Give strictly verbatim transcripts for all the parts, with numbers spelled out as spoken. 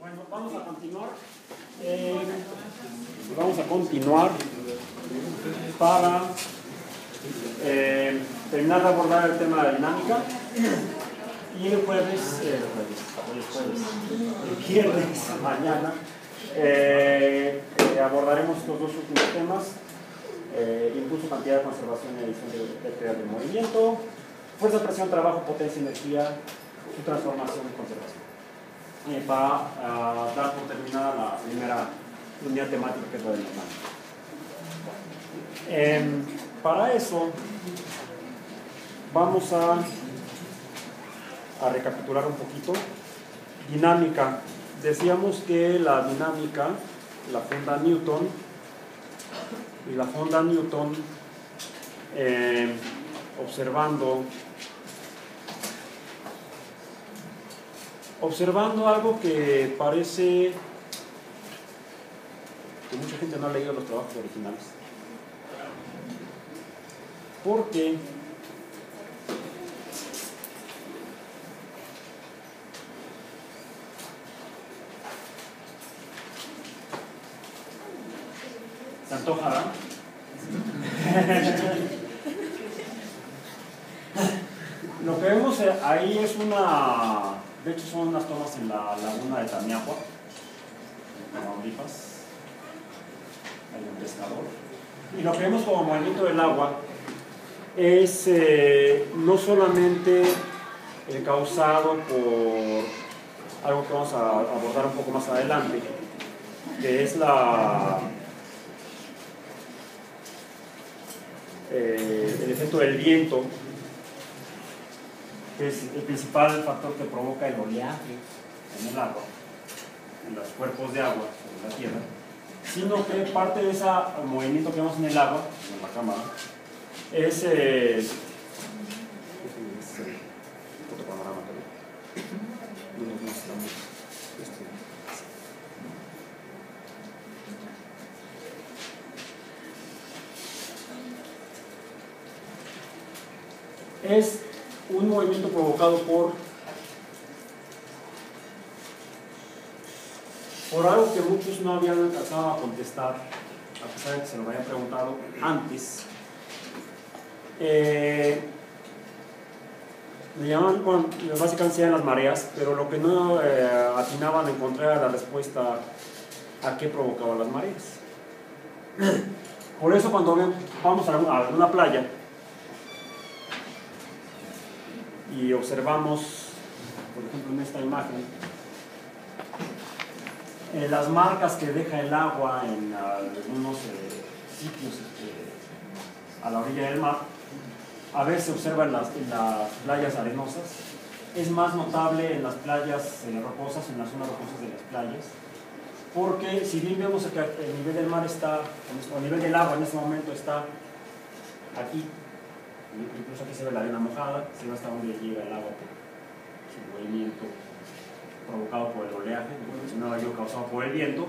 Bueno, vamos a continuar. Eh, vamos a continuar para eh, terminar de abordar el tema de la dinámica. Y el jueves, eh, el jueves, el viernes, mañana, eh, eh, abordaremos los dos últimos temas: eh, impulso, cantidad, conservación y edición de electricidad del movimiento, fuerza, presión, trabajo, potencia, energía, su transformación y conservación. Eh, para uh, dar por terminada la primera unidad temática, que es la de la eh, Para eso vamos a, a recapitular un poquito. Dinámica. Decíamos que la dinámica la funda Newton, y la funda Newton eh, observando Observando algo que parece que mucha gente no ha leído los trabajos originales, porque se antoja, ¿no? Lo que vemos ahí es una... De hecho, son unas tomas en la laguna de Tamiahua, en Tamaulipas. Hay un pescador. Y lo que vemos como movimiento del agua es eh, no solamente el causado por algo que vamos a abordar un poco más adelante, que es la, eh, el efecto del viento, que es el principal factor que provoca el oleaje en el agua, en los cuerpos de agua, en la tierra, sino que parte de ese movimiento que vemos en el agua, en la cámara, es eh, es un movimiento provocado por por algo que muchos no habían alcanzado a contestar, a pesar de que se lo habían preguntado antes. Eh, me llamaban, bueno, básicamente eran las mareas, pero lo que no eh, atinaban a encontrar era la respuesta a qué provocaban las mareas. Por eso, cuando vamos a alguna, a alguna playa y observamos, por ejemplo, en esta imagen, eh, las marcas que deja el agua en algunos eh, sitios eh, a la orilla del mar, a veces se observa en las, en las playas arenosas. Es más notable en las playas eh, rocosas, en las zonas rocosas de las playas, porque si bien vemos que el nivel del mar está, o el nivel del agua en este momento está aquí, incluso aquí se ve la arena mojada, se ve hasta donde llega el agua por su movimiento provocado por el oleaje, mencionaba yo, causado por el viento.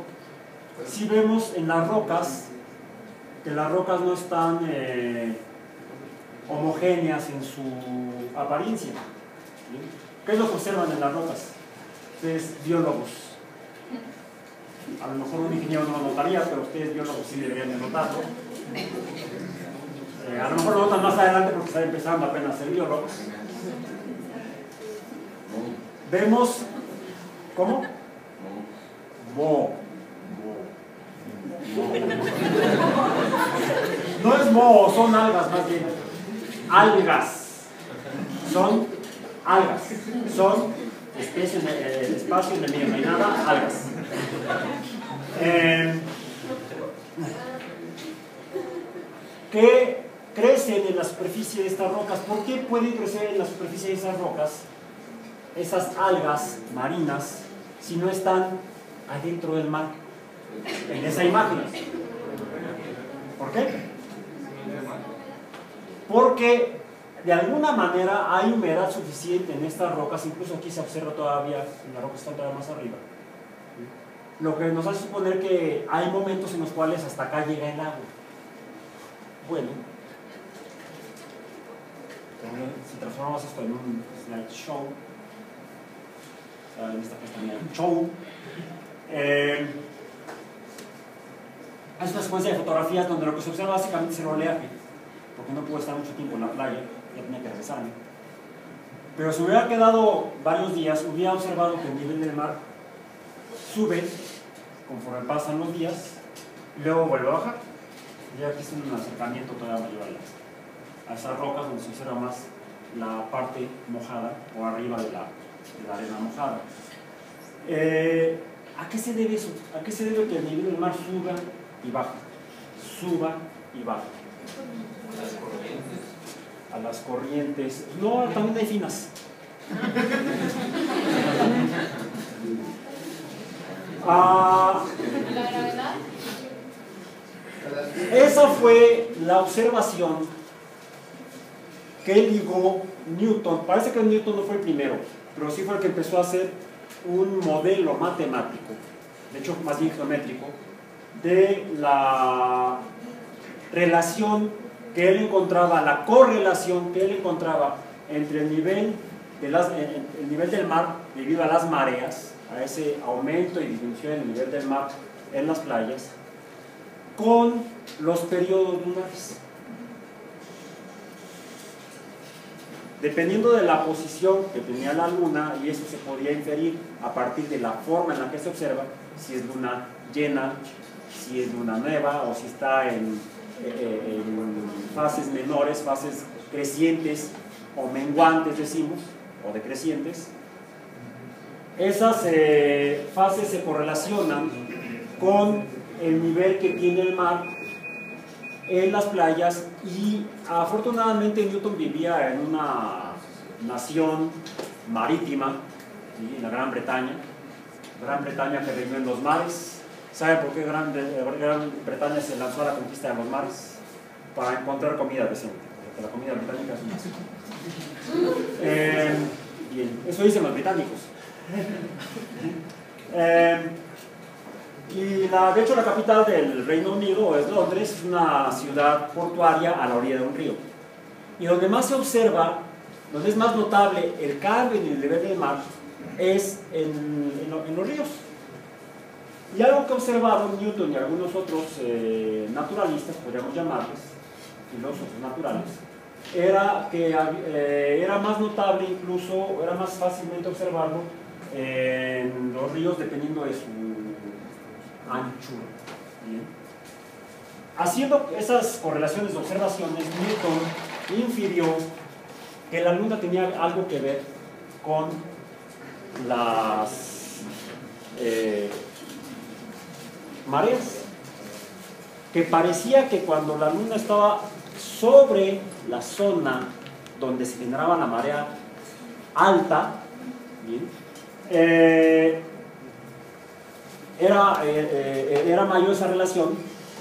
Si vemos en las rocas que las rocas no están eh, homogéneas en su apariencia. ¿Qué es lo que observan en las rocas? Ustedes, biólogos, a lo mejor un ingeniero no lo notaría, pero ustedes biólogos sí deberían de notarlo. Eh, a lo mejor lo notan más adelante porque está empezando apenas a ser biólogo. Vemos... ¿Cómo? Moho. No es moho, son algas más bien. Algas. Son algas. Son especies de, el espacio en el medio, no hay nada, algas. Eh, que crecen en la superficie de estas rocas. ¿Por qué pueden crecer en la superficie de esas rocas esas algas marinas si no están adentro del mar? En esa imagen. ¿Por qué? Porque de alguna manera hay humedad suficiente en estas rocas, incluso aquí se observa todavía, en las rocas están todavía más arriba, lo que nos hace suponer que hay momentos en los cuales hasta acá llega el agua. Bueno, si transformamos esto en un slideshow, en esta pestaña del show. Eh, hay una secuencia de fotografías donde lo que se observa básicamente es el oleaje, porque no pude estar mucho tiempo en la playa, ya tenía que regresarme. Pero si hubiera quedado varios días, hubiera observado que el nivel del mar sube conforme pasan los días, luego vuelve a bajar. Ya que es un acercamiento todavía mayor a esas rocas donde se observa más la parte mojada o arriba de la, de la arena mojada. Eh, ¿A qué se debe eso? ¿A qué se debe que el nivel del mar suba y baje? Suba y baje. ¿A las corrientes? A las corrientes. No, también hay finas. ah, ¿La gravedad? Esa fue la observación que ligó Newton. Parece que Newton no fue el primero, pero sí fue el que empezó a hacer un modelo matemático, de hecho más bien geométrico, de la relación que él encontraba, la correlación que él encontraba entre el nivel, de las, el nivel del mar debido a las mareas, a ese aumento y disminución del nivel del mar en las playas, con los periodos lunares. Dependiendo de la posición que tenía la luna, y eso se podía inferir a partir de la forma en la que se observa, si es luna llena, si es luna nueva, o si está en, eh, en fases menores, fases crecientes o menguantes decimos, o decrecientes. Esas eh, fases se correlacionan con el nivel que tiene el mar en las playas, y afortunadamente Newton vivía en una nación marítima, ¿sí? En la Gran Bretaña, Gran Bretaña que reinó en los mares. ¿Sabe por qué Gran, Gran Bretaña se lanzó a la conquista de los mares? Para encontrar comida decente, porque la comida británica es un asco. Eh, eso dicen los británicos. eh, Y la, de hecho la capital del Reino Unido es Londres, es una ciudad portuaria a la orilla de un río. Y donde más se observa, donde es más notable el cambio en el nivel del mar, es en, en, en los ríos. Y algo que observaron Newton y algunos otros eh, naturalistas, podríamos llamarles, filósofos naturales, era que eh, era más notable incluso, era más fácilmente observarlo en los ríos dependiendo de su anchura. Bien. Haciendo esas correlaciones de observaciones, Newton infirió que la luna tenía algo que ver con las eh, mareas, que parecía que cuando la luna estaba sobre la zona donde se generaba la marea alta, bien, eh, Era, eh, era mayor esa relación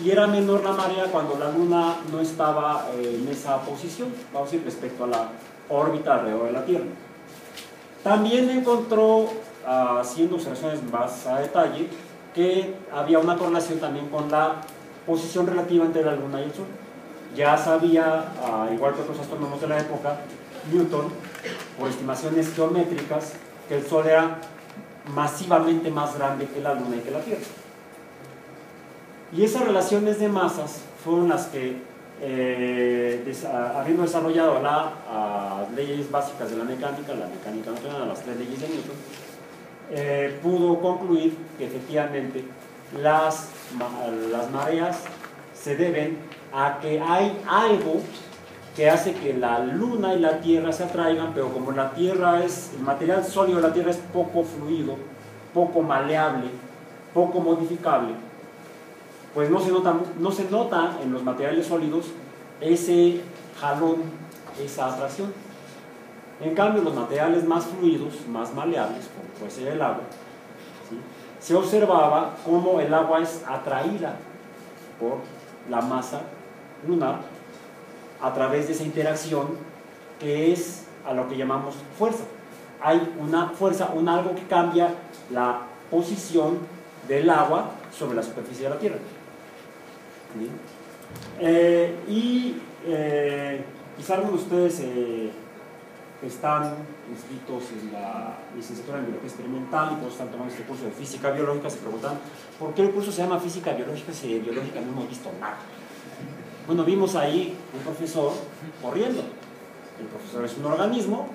y era menor la marea cuando la luna no estaba eh, en esa posición, vamos a decir, respecto a la órbita alrededor de la Tierra. También encontró, haciendo observaciones más a detalle, que había una correlación también con la posición relativa entre la luna y el sol. Ya sabía, ah, igual que otros astrónomos de la época, Newton, por estimaciones geométricas, que el sol era masivamente más grande que la luna y que la Tierra, y esas relaciones de masas fueron las que eh, desa habiendo desarrollado las leyes básicas de la mecánica, la mecánica newtoniana, las tres leyes de Newton, eh, pudo concluir que efectivamente las, ma las mareas se deben a que hay algo que hace que la luna y la tierra se atraigan, pero como la tierra es, el material sólido de la tierra es poco fluido, poco maleable, poco modificable, pues no se nota, no se nota en los materiales sólidos ese jalón, esa atracción. En cambio, los materiales más fluidos, más maleables, como puede ser el agua, ¿sí? Se observaba cómo el agua es atraída por la masa lunar a través de esa interacción, que es a lo que llamamos fuerza. Hay una fuerza, un algo que cambia la posición del agua sobre la superficie de la Tierra. ¿Sí? Eh, y eh, quizá algunos de ustedes eh, están inscritos en la licenciatura en Biología Experimental y todos están tomando este curso de Física Biológica, se preguntan ¿por qué el curso se llama Física Biológica si de biológica no hemos visto nada? Bueno, vimos ahí un profesor corriendo. El profesor es un organismo,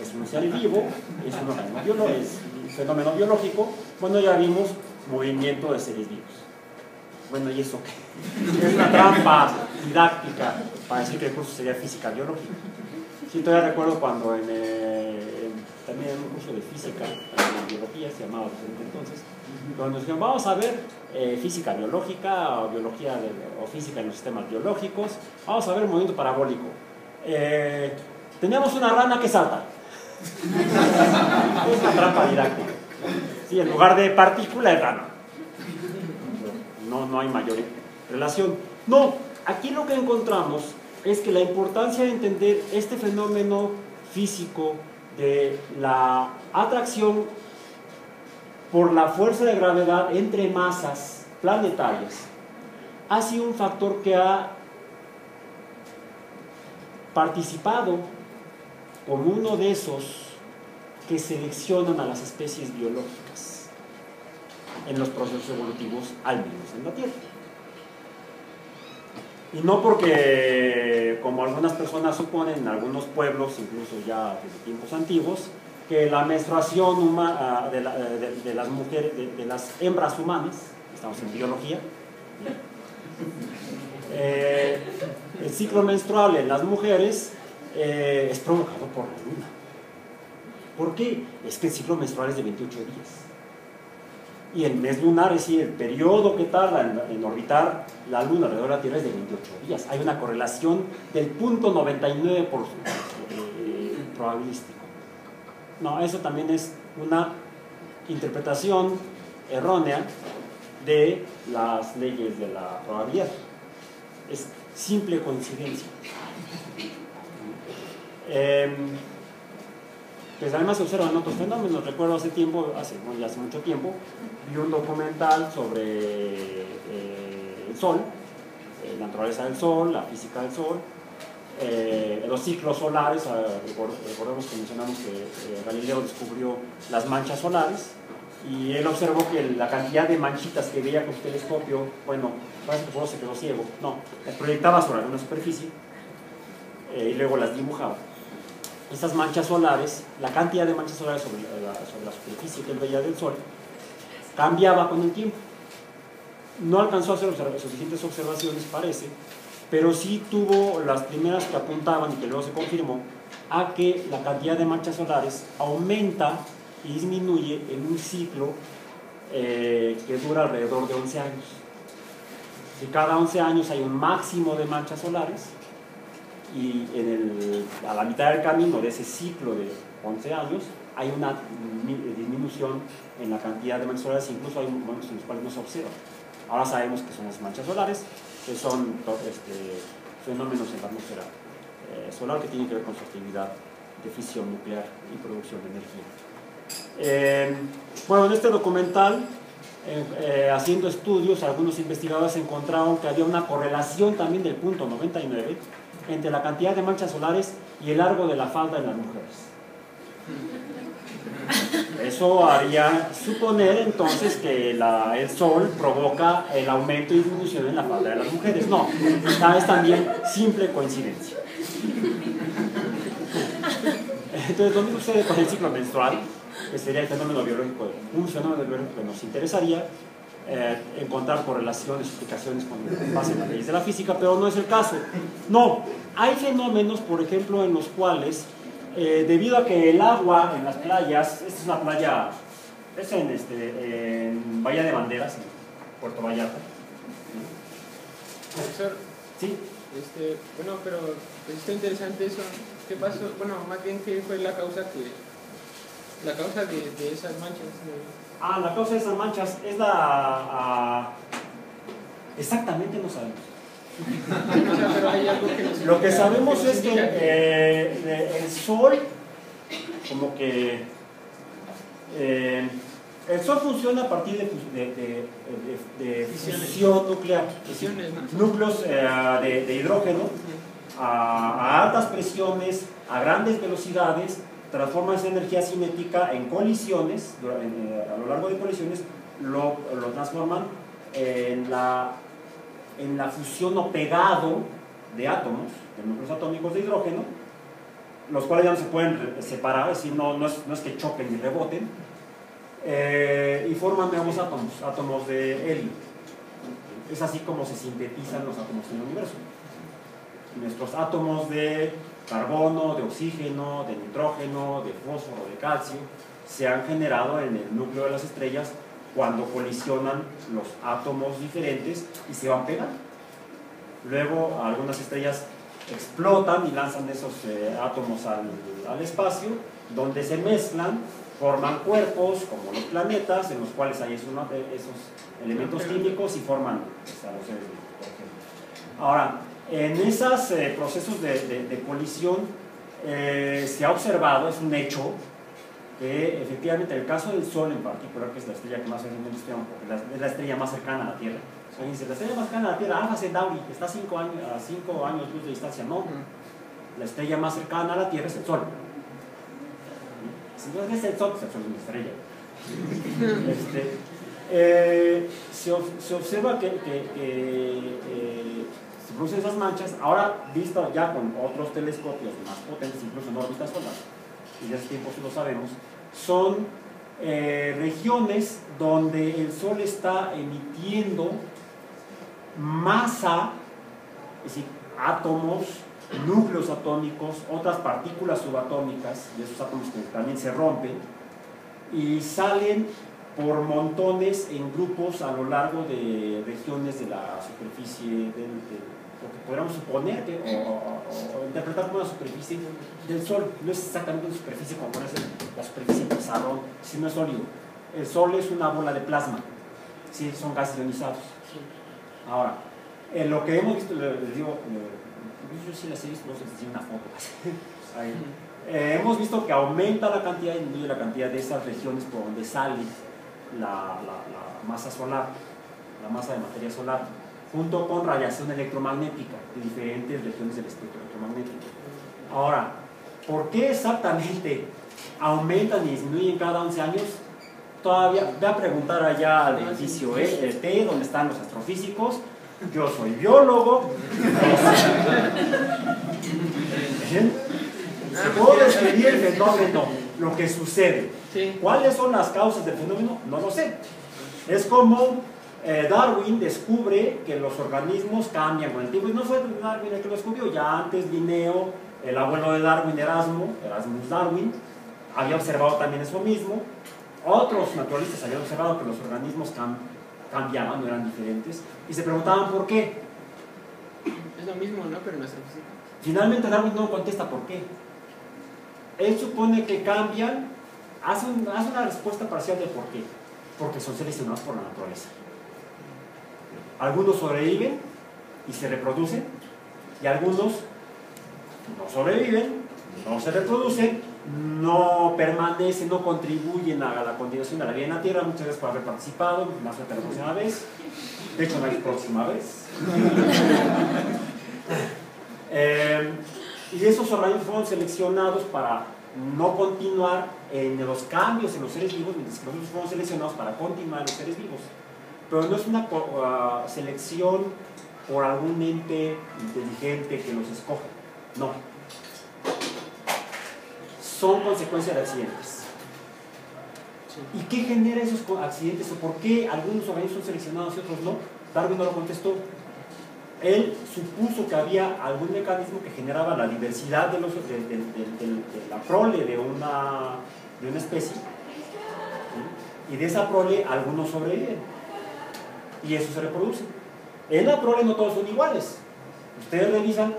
es un ser vivo, es un organismo biológico, es un fenómeno biológico. Bueno, ya vimos movimiento de seres vivos. Bueno, ¿y eso qué? Es una trampa didáctica para decir que el curso sería Física Biológica. Sí, todavía recuerdo cuando en, eh, en, también en un curso de física, en biología se llamaba diferente entonces, cuando nos dijeron, vamos a ver eh, física biológica o biología de, o física en los sistemas biológicos, vamos a ver el movimiento parabólico. Eh, tenemos una rana que salta. Es una trampa didáctica. Sí, en lugar de partícula es rana. No, no hay mayor relación. No, aquí lo que encontramos es que la importancia de entender este fenómeno físico de la atracción por la fuerza de gravedad entre masas planetarias ha sido un factor que ha participado como uno de esos que seleccionan a las especies biológicas en los procesos evolutivos, al menos en la Tierra. Y no porque, como algunas personas suponen, en algunos pueblos, incluso ya desde tiempos antiguos, que la menstruación huma, de, la, de, de las mujeres, de, de las hembras humanas, estamos en biología, eh, el ciclo menstrual en las mujeres eh, es provocado por la luna. ¿Por qué? Es que el ciclo menstrual es de veintiocho días. Y el mes lunar, es decir, el periodo que tarda en, en orbitar la luna alrededor de la Tierra es de veintiocho días. Hay una correlación del punto noventa y nueve por ciento probabilístico. No, eso también es una interpretación errónea de las leyes de la probabilidad. Es simple coincidencia. Eh, Pues además se observan otros fenómenos. Recuerdo hace tiempo, hace, bueno, ya hace mucho tiempo, vi un documental sobre eh, el Sol, eh, la naturaleza del Sol, la física del Sol, eh, los ciclos solares. Eh, recordemos que mencionamos que eh, Galileo descubrió las manchas solares y él observó que la cantidad de manchitas que veía con su telescopio, bueno, parece que luego se quedó ciego, no, las proyectaba sobre alguna superficie eh, y luego las dibujaba. Estas manchas solares, la cantidad de manchas solares sobre la, sobre la superficie que él veía del Sol, cambiaba con el tiempo. No alcanzó a hacer suficientes observaciones, parece, pero sí tuvo las primeras que apuntaban y que luego se confirmó a que la cantidad de manchas solares aumenta y disminuye en un ciclo eh, que dura alrededor de once años. Si cada once años hay un máximo de manchas solares, y en el, a la mitad del camino de ese ciclo de once años hay una disminución en la cantidad de manchas solares, incluso hay momentos en los cuales no se observa. Ahora sabemos que son las manchas solares, que son este, fenómenos en la atmósfera eh, solar que tienen que ver con su actividad de fisión nuclear y producción de energía. Eh, bueno, en este documental, eh, eh, haciendo estudios, algunos investigadores encontraron que había una correlación también del punto noventa y nueve entre la cantidad de manchas solares y el largo de la falda en las mujeres. Eso haría suponer entonces que la, el sol provoca el aumento y disminución en la falda de las mujeres. No, esta es también simple coincidencia. Entonces, lo mismo sucede con el ciclo menstrual, que sería el fenómeno biológico, un fenómeno biológico que nos interesaría Eh, encontrar correlaciones, explicaciones con base en las leyes de la física, pero no es el caso. No, hay fenómenos, por ejemplo, en los cuales eh, debido a que el agua en las playas, esta es una playa, es en, este, en Bahía de Banderas, en Puerto Vallarta. Profesor, sí. Este, bueno, pero pues, está interesante eso. ¿Qué pasó? Bueno, más bien, ¿qué fue la causa que, la causa de, de esas manchas? De... Ah, la causa de esas manchas es la... Ah, exactamente no sabemos. Lo que sabemos es que eh, el sol, como que... Eh, el sol funciona a partir de, de, de, de, de fisión nuclear. Núcleos eh, de, de hidrógeno a, a altas presiones a grandes velocidades, transforma esa energía cinética en colisiones, a lo largo de colisiones lo, lo transforman en la, en la fusión o pegado de átomos, de núcleos atómicos de hidrógeno, los cuales ya no se pueden separar, es decir, no, no, es, no es que choquen ni reboten, eh, y forman nuevos átomos, átomos de helio. Es así como se sintetizan los átomos en el universo. Nuestros átomos de carbono, de oxígeno, de nitrógeno, de fósforo, de calcio, se han generado en el núcleo de las estrellas cuando colisionan los átomos diferentes y se van pegando. Luego algunas estrellas explotan y lanzan esos eh, átomos al, al espacio, donde se mezclan, forman cuerpos como los planetas, en los cuales hay esos, esos elementos químicos y forman los seres vivos. Ahora, en esos eh, procesos de, de, de colisión eh, se ha observado, es un hecho, que efectivamente en el caso del Sol en particular, que es la estrella que más se conoce en el sistema, porque es la estrella más cercana a la Tierra. Oye, la estrella más cercana a la Tierra, Alfa Centauri, que está a cinco años, a cinco años luz de distancia, no. La estrella más cercana a la Tierra es el Sol. Entonces, ¿qué es el Sol? Pues el Sol es una estrella. Este, eh, se, se observa que... que, que eh, se producen esas manchas, ahora vistas ya con otros telescopios más potentes, incluso en órbita solar, y desde hace tiempo sí lo sabemos, son eh, regiones donde el Sol está emitiendo masa, es decir, átomos, núcleos atómicos, otras partículas subatómicas, de esos átomos que también se rompen, y salen por montones en grupos a lo largo de regiones de la superficie, del, del, lo que podríamos suponer que, o, o, o interpretar como una superficie del Sol. No es exactamente una superficie como puede ser la superficie del pizarrón, sino es sólido. El Sol es una bola de plasma, sí, son gases ionizados. Ahora, en lo que hemos visto, les digo, yo sí las he visto, no sé si una foto ahí. Eh, hemos visto que aumenta la cantidad y disminuye la cantidad de esas regiones por donde sale la, la, la masa solar, la masa de materia solar, junto con radiación electromagnética de diferentes regiones del espectro electromagnético. Ahora, ¿por qué exactamente aumentan y disminuyen cada once años? Todavía voy a preguntar allá al edificio E T, donde están los astrofísicos. Yo soy biólogo. Si puedo describir el fenómeno, lo que sucede, ¿cuáles son las causas del fenómeno? No lo sé. Es como eh, Darwin descubre que los organismos cambian con el tiempo, y no fue Darwin el que lo descubrió, ya antes Linneo, el abuelo de Darwin, Erasmo, Erasmus Darwin, había observado también eso mismo. Otros naturalistas habían observado que los organismos cam cambiaban, no eran diferentes, y se preguntaban por qué. Es lo mismo, ¿no? Pero no es física. Finalmente Darwin no contesta por qué. Él supone que cambian, hace, un, hace una respuesta parcial de por qué. Porque son seleccionados por la naturaleza. Algunos sobreviven y se reproducen, y algunos no sobreviven, no se reproducen, no permanecen, no contribuyen a la continuación de la vida en la Tierra. Muchas gracias por haber participado, más suerte la próxima vez. De hecho, no hay próxima vez. eh, Y esos organismos fueron seleccionados para no continuar en los cambios en los seres vivos, mientras que nosotros fueron seleccionados para continuar en los seres vivos. Pero no es una uh, selección por algún ente inteligente que los escoge. No. Son consecuencia de accidentes. ¿Y qué genera esos accidentes? ¿O por qué algunos organismos son seleccionados y otros no? Darwin no lo contestó. Él supuso que había algún mecanismo que generaba la diversidad de, los, de, de, de, de, de la prole de una, de una especie, ¿sí? Y de esa prole algunos sobreviven y eso se reproduce. En la prole no todos son iguales. Ustedes revisan,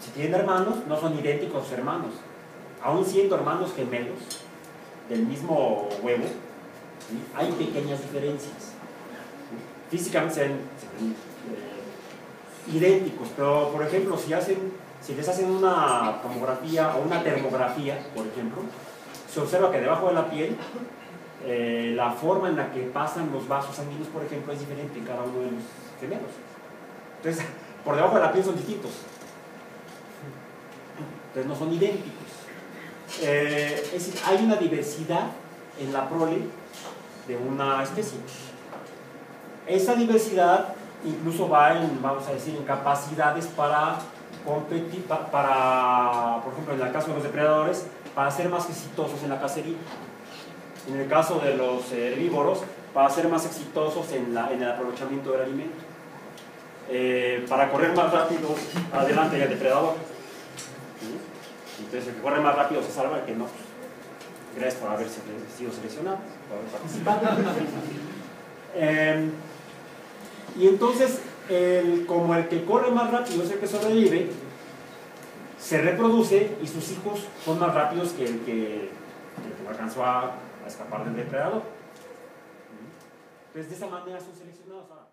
si tienen hermanos, no son idénticos sus hermanos, aún siendo hermanos gemelos del mismo huevo, ¿sí? Hay pequeñas diferencias, ¿sí? Físicamente se ven, se ven idénticos, pero por ejemplo si, hacen, si les hacen una tomografía o una termografía, por ejemplo, se observa que debajo de la piel eh, la forma en la que pasan los vasos sanguíneos, por ejemplo, es diferente en cada uno de los gemelos. Entonces, por debajo de la piel son distintos, entonces no son idénticos. eh, es decir, hay una diversidad en la prole de una especie. Esa diversidad incluso va en, vamos a decir, en capacidades para competir, para, para, por ejemplo, en el caso de los depredadores, para ser más exitosos en la cacería. En el caso de los herbívoros, para ser más exitosos en, la, en el aprovechamiento del alimento. Eh, para correr más rápido adelante del depredador. ¿Sí? Entonces, el que corre más rápido se salva, el que no. Gracias por haber sido seleccionado, por haber participado. eh, y entonces, el, como el que corre más rápido es el que sobrevive, se reproduce y sus hijos son más rápidos que el que, el que alcanzó a, a escapar del depredador. Entonces, de esa manera son seleccionados.